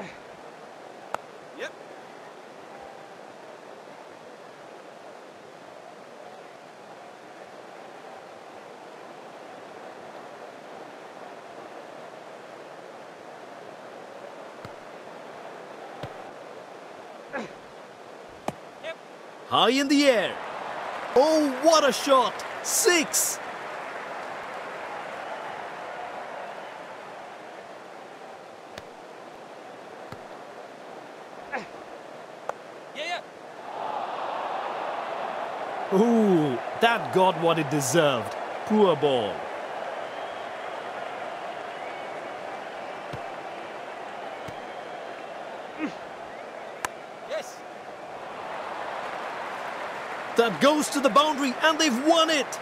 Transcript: Yep. Yep. High in the air. Oh, what a shot! 6. Ooh, that got what it deserved. Poor ball. Yes. That goes to the boundary and they've won it.